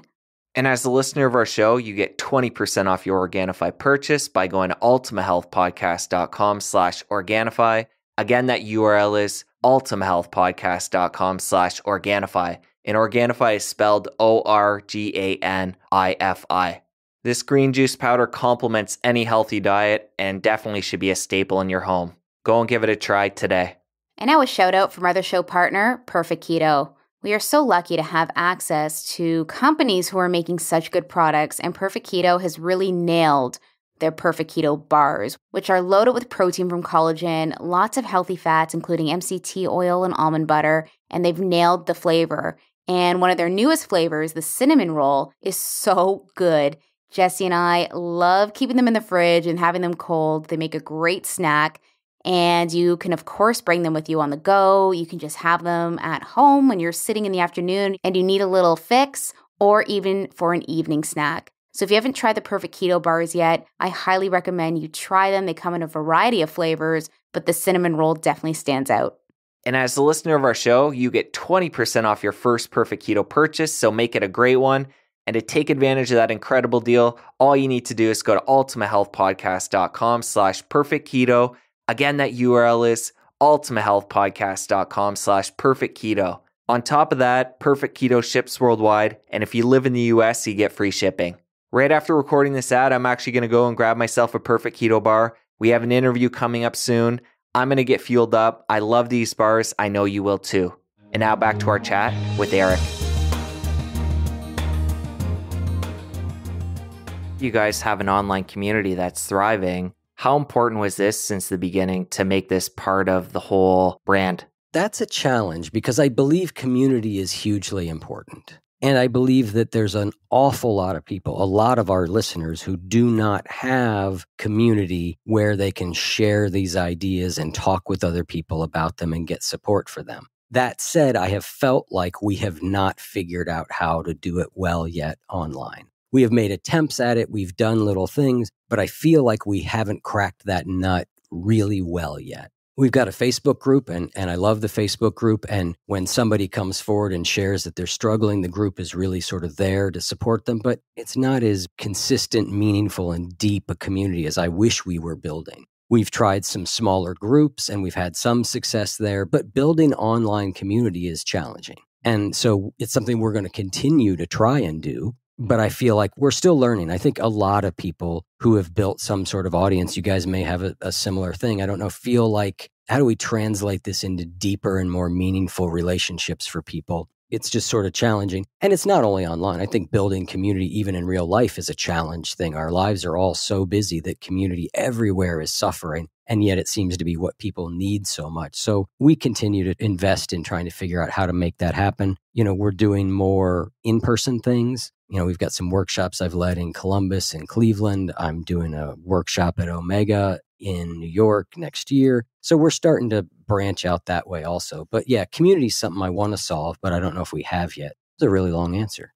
And as a listener of our show, you get twenty percent off your Organifi purchase by going to ultimahealthpodcast.com slash Organifi. Again, that U R L is ultimahealthpodcast.com slash Organifi. And Organifi is spelled O R G A N I F I. This green juice powder complements any healthy diet and definitely should be a staple in your home. Go and give it a try today. And now a shout out from our other show partner, Perfect Keto. We are so lucky to have access to companies who are making such good products, and Perfect Keto has really nailed their Perfect Keto bars, which are loaded with protein from collagen, lots of healthy fats, including M C T oil and almond butter, and they've nailed the flavor. And one of their newest flavors, the cinnamon roll, is so good. Jesse and I love keeping them in the fridge and having them cold. They make a great snack, and you can, of course, bring them with you on the go. You can just have them at home when you're sitting in the afternoon and you need a little fix, or even for an evening snack. So if you haven't tried the Perfect Keto bars yet, I highly recommend you try them. They come in a variety of flavors, but the cinnamon roll definitely stands out. And as a listener of our show, you get twenty percent off your first Perfect Keto purchase, so make it a great one. And to take advantage of that incredible deal, all you need to do is go to ultimahealthpodcast.com slash perfect keto. Again, that U R L is ultimahealthpodcast.com slash perfect keto. On top of that, Perfect Keto ships worldwide. And if you live in the U S, you get free shipping. Right after recording this ad, I'm actually going to go and grab myself a Perfect Keto bar. We have an interview coming up soon. I'm going to get fueled up. I love these bars. I know you will too. And now back to our chat with Eric. You guys have an online community that's thriving. How important was this since the beginning to make this part of the whole brand? That's a challenge because I believe community is hugely important. And I believe that there's an awful lot of people, a lot of our listeners who do not have community where they can share these ideas and talk with other people about them and get support for them. That said, I have felt like we have not figured out how to do it well yet online. We have made attempts at it. We've done little things, but I feel like we haven't cracked that nut really well yet. We've got a Facebook group, and, and I love the Facebook group. And when somebody comes forward and shares that they're struggling, the group is really sort of there to support them. But it's not as consistent, meaningful, and deep a community as I wish we were building. We've tried some smaller groups, and we've had some success there. But building online community is challenging. And so it's something we're going to continue to try and do. But I feel like we're still learning. I think a lot of people who have built some sort of audience, you guys may have a, a similar thing. I don't know, feel like, how do we translate this into deeper and more meaningful relationships for people? It's just sort of challenging. And it's not only online. I think building community, even in real life, is a challenge thing. Our lives are all so busy that community everywhere is suffering. And yet it seems to be what people need so much. So we continue to invest in trying to figure out how to make that happen. You know, we're doing more in-person things. You know, we've got some workshops I've led in Columbus and Cleveland. I'm doing a workshop at Omega in New York next year. So we're starting to branch out that way also. But yeah, community is something I want to solve, but I don't know if we have yet. It's a really long answer.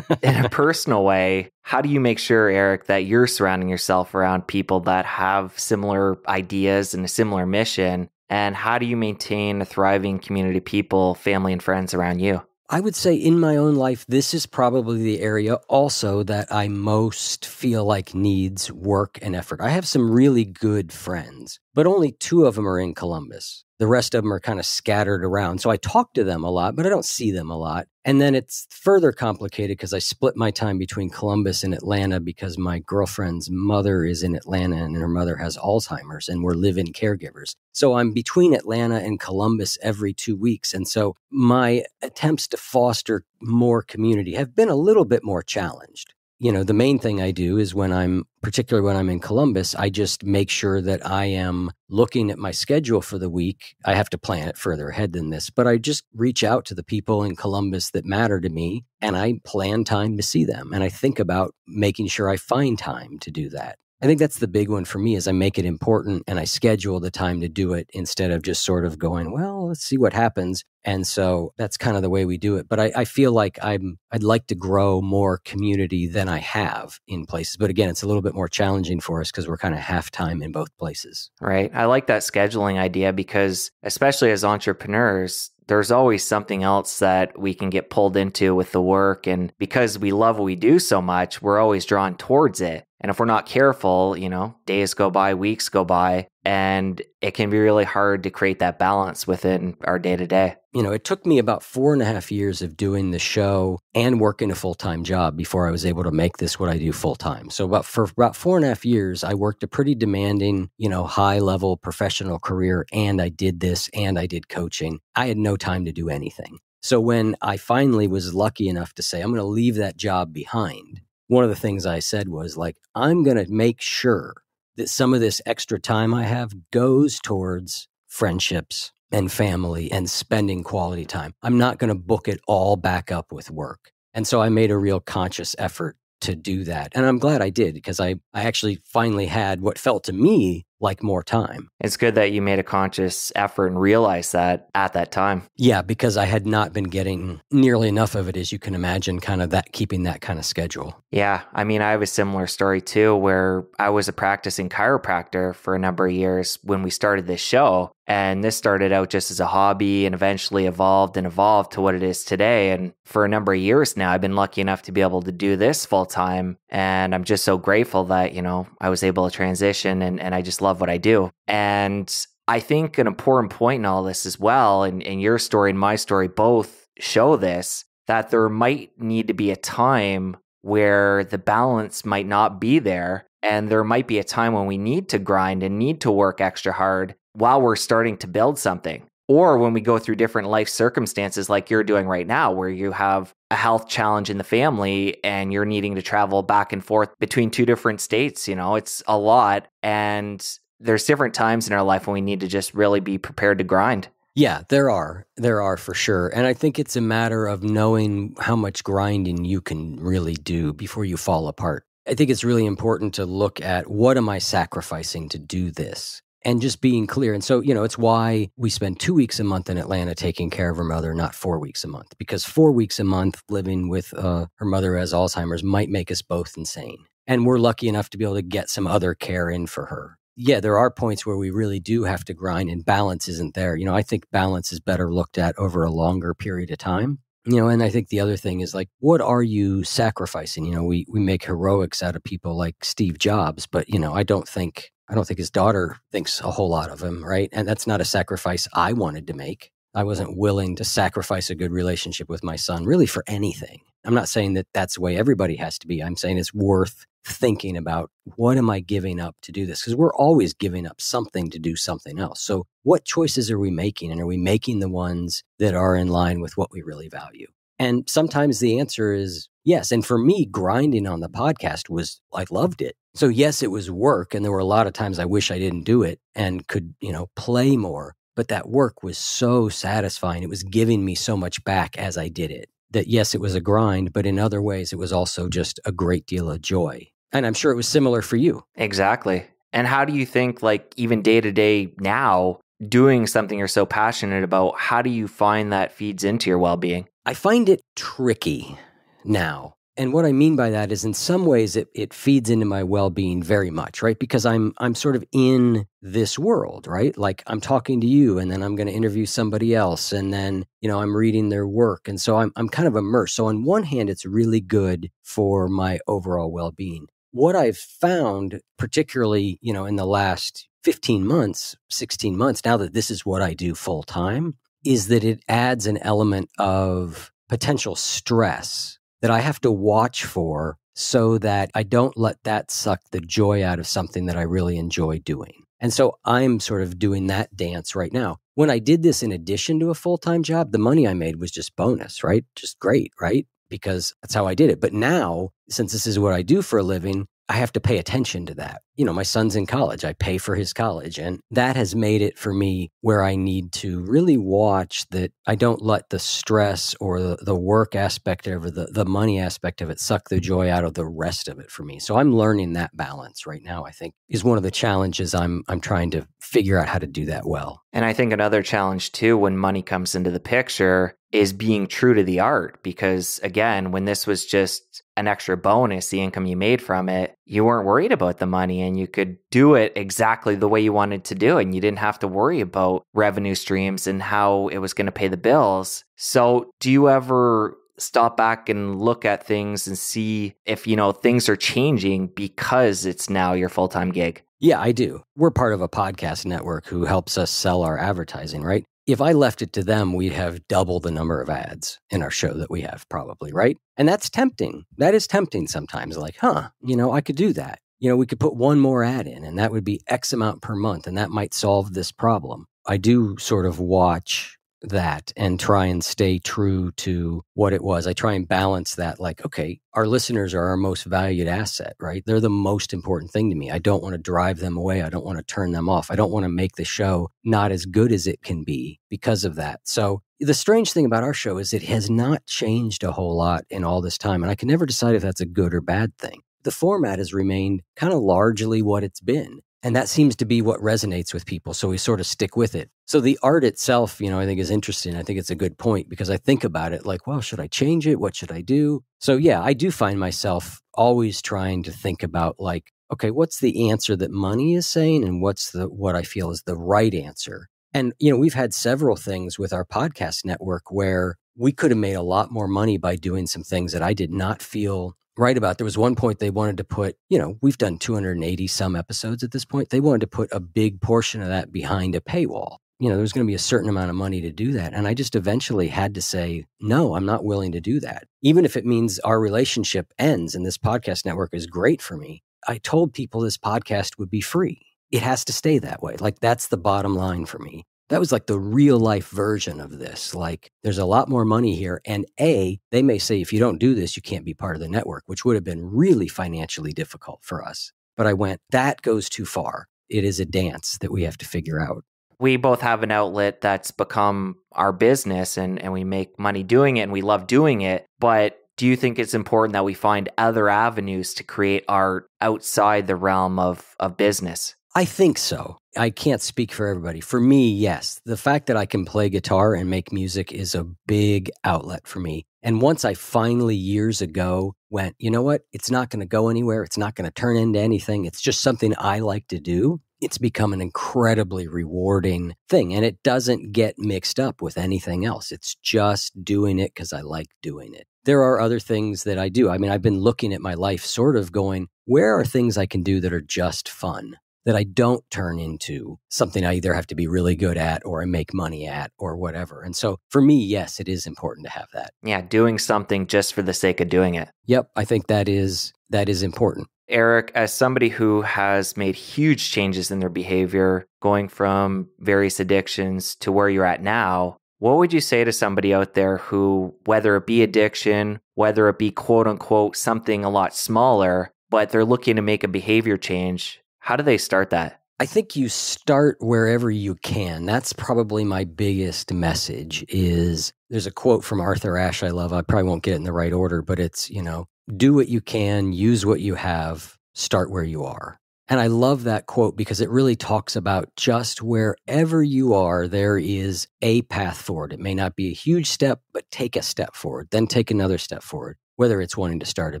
In a personal way, how do you make sure, Eric, that you're surrounding yourself around people that have similar ideas and a similar mission? And how do you maintain a thriving community of people, family and friends around you? I would say in my own life, this is probably the area also that I most feel like needs work and effort. I have some really good friends, but only two of them are in Columbus. The rest of them are kind of scattered around. So I talk to them a lot, but I don't see them a lot. And then it's further complicated because I split my time between Columbus and Atlanta because my girlfriend's mother is in Atlanta and her mother has Alzheimer's and we're live-in caregivers. So I'm between Atlanta and Columbus every two weeks. And so my attempts to foster more community have been a little bit more challenged. You know, the main thing I do is when I'm, particularly when I'm in Columbus, I just make sure that I am looking at my schedule for the week. I have to plan it further ahead than this, but I just reach out to the people in Columbus that matter to me and I plan time to see them. And I think about making sure I find time to do that. I think that's the big one for me is I make it important and I schedule the time to do it instead of just sort of going, well, let's see what happens. And so that's kind of the way we do it. But I, I feel like I'm, I'd like to grow more community than I have in places. But again, it's a little bit more challenging for us because we're kind of half time in both places. Right. I like that scheduling idea because especially as entrepreneurs, there's always something else that we can get pulled into with the work. And because we love what we do so much, we're always drawn towards it. And if we're not careful, you know, days go by, weeks go by, and it can be really hard to create that balance within our day to day. You know, it took me about four and a half years of doing the show and working a full-time job before I was able to make this what I do full-time. So about for about four and a half years, I worked a pretty demanding, you know, high-level professional career, and I did this, and I did coaching. I had no time to do anything. So when I finally was lucky enough to say, I'm going to leave that job behind, one of the things I said was like, I'm going to make sure that some of this extra time I have goes towards friendships and family and spending quality time. I'm not going to book it all back up with work. And so I made a real conscious effort to do that. And I'm glad I did because I, I actually finally had what felt to me like more time. It's good that you made a conscious effort and realized that at that time. Yeah, because I had not been getting nearly enough of it, as you can imagine, kind of that keeping that kind of schedule. Yeah. I mean, I have a similar story too, where I was a practicing chiropractor for a number of years when we started this show. And this started out just as a hobby and eventually evolved and evolved to what it is today. And for a number of years now, I've been lucky enough to be able to do this full time. And I'm just so grateful that, you know, I was able to transition and, and I just love what I do. And I think an important point in all this as well, and, and your story and my story both show this, that there might need to be a time where the balance might not be there. And there might be a time when we need to grind and need to work extra hard while we're starting to build something. Or when we go through different life circumstances like you're doing right now, where you have a health challenge in the family and you're needing to travel back and forth between two different states, you know, it's a lot. And there's different times in our life when we need to just really be prepared to grind. Yeah, there are. There are for sure. And I think it's a matter of knowing how much grinding you can really do before you fall apart. I think it's really important to look at what am I sacrificing to do this? And just being clear. And so, you know, it's why we spend two weeks a month in Atlanta taking care of her mother, not four weeks a month, because four weeks a month living with uh, her mother who has Alzheimer's might make us both insane. And we're lucky enough to be able to get some other care in for her. Yeah, there are points where we really do have to grind and balance isn't there. You know, I think balance is better looked at over a longer period of time. You know, and I think the other thing is like, what are you sacrificing? You know, we, we make heroics out of people like Steve Jobs, but, you know, I don't think... I don't think his daughter thinks a whole lot of him, right? And that's not a sacrifice I wanted to make. I wasn't willing to sacrifice a good relationship with my son really for anything. I'm not saying that that's the way everybody has to be. I'm saying it's worth thinking about what am I giving up to do this? Because we're always giving up something to do something else. So what choices are we making? And are we making the ones that are in line with what we really value? And sometimes the answer is yes. And for me, grinding on the podcast was, I loved it. So yes, it was work. And there were a lot of times I wish I didn't do it and could, you know, play more. But that work was so satisfying. It was giving me so much back as I did it that yes, it was a grind, but in other ways, it was also just a great deal of joy. And I'm sure it was similar for you. Exactly. And how do you think like even day to day now, doing something you're so passionate about, how do you find that feeds into your well-being? I find it tricky now. And what I mean by that is in some ways it, it feeds into my well-being very much, right? Because I'm, I'm sort of in this world, right? Like I'm talking to you and then I'm going to interview somebody else and then, you know, I'm reading their work. And so I'm, I'm kind of immersed. So on one hand, it's really good for my overall well-being. What I've found, particularly, you know, in the last fifteen months, sixteen months, now that this is what I do full time, is that it adds an element of potential stress that I have to watch for so that I don't let that suck the joy out of something that I really enjoy doing. And so I'm sort of doing that dance right now. When I did this in addition to a full-time job, the money I made was just bonus, right? Just great, right? Because that's how I did it. But now, since this is what I do for a living, I have to pay attention to that. You know, my son's in college. I pay for his college. And that has made it for me where I need to really watch that I don't let the stress or the, the work aspect or the, the money aspect of it suck the joy out of the rest of it for me. So I'm learning that balance right now, I think, is one of the challenges I'm, I'm trying to figure out how to do that well. And I think another challenge too, when money comes into the picture, is being true to the art. Because again, when this was just an extra bonus, the income you made from it, you weren't worried about the money and you could do it exactly the way you wanted to do it. And you didn't have to worry about revenue streams and how it was going to pay the bills. So do you ever stop back and look at things and see if, you know, things are changing because it's now your full-time gig? Yeah, I do. We're part of a podcast network who helps us sell our advertising, right? If I left it to them, we'd have double the number of ads in our show that we have probably, right? And that's tempting. That is tempting sometimes. Like, huh, you know, I could do that. You know, we could put one more ad in and that would be X amount per month and that might solve this problem. I do sort of watch that and try and stay true to what it was. I try and balance that like, okay, our listeners are our most valued asset, right? They're the most important thing to me. I don't want to drive them away. I don't want to turn them off. I don't want to make the show not as good as it can be because of that. So the strange thing about our show is it has not changed a whole lot in all this time. And I can never decide if that's a good or bad thing. The format has remained kind of largely what it's been. And that seems to be what resonates with people. So we sort of stick with it. So the art itself, you know, I think is interesting. I think it's a good point because I think about it like, well, should I change it? What should I do? So yeah, I do find myself always trying to think about like, okay, what's the answer that money is saying? And what's the, what I feel is the right answer. And, you know, we've had several things with our podcast network where we could have made a lot more money by doing some things that I did not feel right about. There was one point they wanted to put, you know, we've done two hundred eighty some episodes at this point. They wanted to put a big portion of that behind a paywall. You know, there's going to be a certain amount of money to do that. And I just eventually had to say, no, I'm not willing to do that. Even if it means our relationship ends and this podcast network is great for me. I told people this podcast would be free. It has to stay that way. Like that's the bottom line for me. That was like the real life version of this. Like there's a lot more money here. And A, they may say, if you don't do this, you can't be part of the network, which would have been really financially difficult for us. But I went, that goes too far. It is a dance that we have to figure out. We both have an outlet that's become our business and, and we make money doing it and we love doing it. But do you think it's important that we find other avenues to create art outside the realm of, of business? I think so. I can't speak for everybody. For me, yes. The fact that I can play guitar and make music is a big outlet for me. And once I finally years ago went, you know what? It's not going to go anywhere. It's not going to turn into anything. It's just something I like to do. It's become an incredibly rewarding thing. And it doesn't get mixed up with anything else. It's just doing it because I like doing it. There are other things that I do. I mean, I've been looking at my life sort of going, where are things I can do that are just fun? That I don't turn into something I either have to be really good at or I make money at or whatever. And so for me, yes, it is important to have that. Yeah, doing something just for the sake of doing it. Yep, I think that is that is important. Eric, as somebody who has made huge changes in their behavior, going from various addictions to where you're at now, what would you say to somebody out there who, whether it be addiction, whether it be quote unquote something a lot smaller, but they're looking to make a behavior change? How do they start that? I think you start wherever you can. That's probably my biggest message is there's a quote from Arthur Ashe I love. I probably won't get it in the right order, but it's, you know, do what you can, use what you have, start where you are. And I love that quote because it really talks about just wherever you are, there is a path forward. It may not be a huge step, but take a step forward, then take another step forward. Whether it's wanting to start a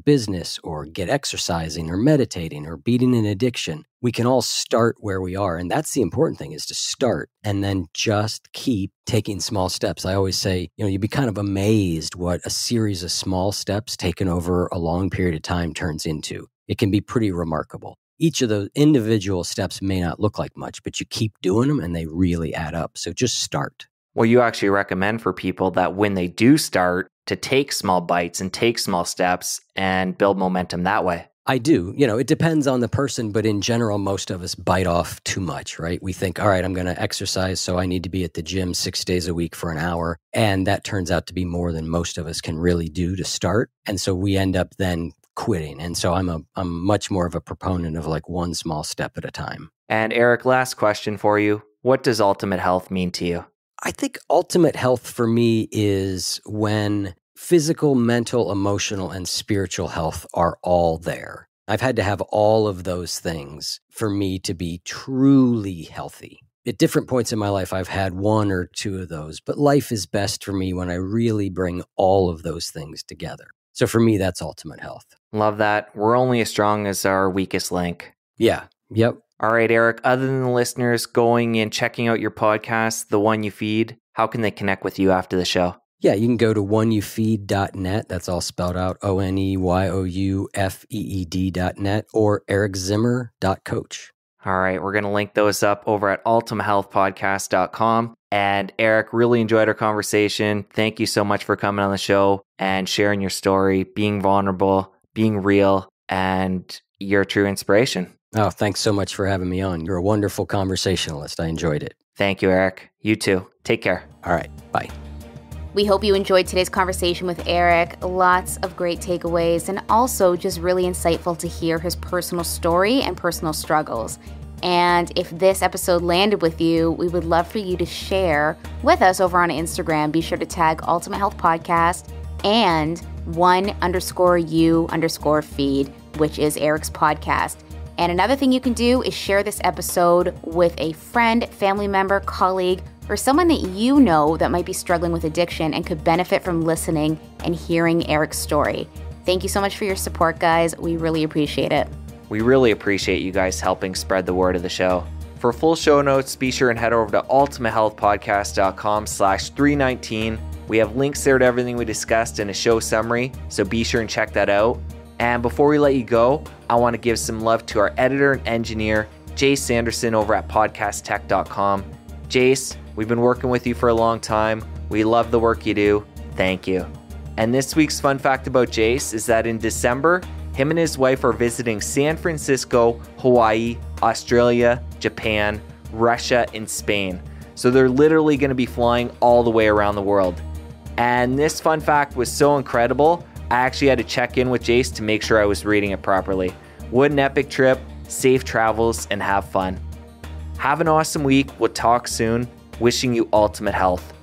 business or get exercising or meditating or beating an addiction, we can all start where we are. And that's the important thing, is to start and then just keep taking small steps. I always say, you know, you'd be kind of amazed what a series of small steps taken over a long period of time turns into. It can be pretty remarkable. Each of those individual steps may not look like much, but you keep doing them and they really add up. So just start. Well, you actually recommend for people that when they do start, to take small bites and take small steps and build momentum that way. I do. You know, it depends on the person, but in general, most of us bite off too much, right? We think, all right, I'm going to exercise, so I need to be at the gym six days a week for an hour. And that turns out to be more than most of us can really do to start. And so we end up then quitting. And so I'm a, I'm much more of a proponent of like one small step at a time. And Eric, last question for you. What does ultimate health mean to you? I think ultimate health for me is when physical, mental, emotional, and spiritual health are all there. I've had to have all of those things for me to be truly healthy. At different points in my life, I've had one or two of those, but life is best for me when I really bring all of those things together. So for me, that's ultimate health. Love that. We're only as strong as our weakest link. Yeah. Yep. All right, Eric, other than the listeners going and checking out your podcast, The One You Feed, how can they connect with you after the show? Yeah, you can go to one you feed dot net. That's all spelled out, O N E Y O U F E E D dot net, or eric zimmer dot coach. All right, we're going to link those up over at ultimate health podcast dot com. And Eric, really enjoyed our conversation. Thank you so much for coming on the show and sharing your story, being vulnerable, being real, and your true inspiration. Oh, thanks so much for having me on. You're a wonderful conversationalist. I enjoyed it. Thank you, Eric. You too. Take care. All right. Bye. We hope you enjoyed today's conversation with Eric. Lots of great takeaways and also just really insightful to hear his personal story and personal struggles. And if this episode landed with you, we would love for you to share with us over on Instagram. Be sure to tag Ultimate Health Podcast and one underscore you underscore feed, which is Eric's podcast. And another thing you can do is share this episode with a friend, family member, colleague, or someone that you know that might be struggling with addiction and could benefit from listening and hearing Eric's story. Thank you so much for your support, guys. We really appreciate it. We really appreciate you guys helping spread the word of the show. For full show notes, be sure and head over to ultimate health podcast dot com slash three nineteen. We have links there to everything we discussed in a show summary, so be sure and check that out. And before we let you go, I want to give some love to our editor and engineer, Jace Sanderson over at podcast tech dot com. Jace, we've been working with you for a long time. We love the work you do. Thank you. And this week's fun fact about Jace is that in December, him and his wife are visiting San Francisco, Hawaii, Australia, Japan, Russia, and Spain. So they're literally going to be flying all the way around the world. And this fun fact was so incredible, I actually had to check in with Jace to make sure I was reading it properly. What an epic trip, safe travels, and have fun. Have an awesome week. We'll talk soon. Wishing you ultimate health.